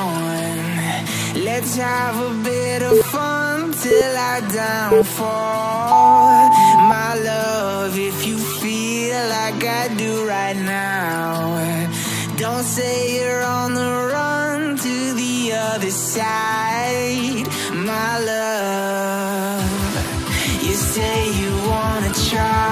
on. Let's have a bit of fun till I downfall. My love, if you feel like I do right now, don't say you're on the run to the other side. My love, you say you wanna try.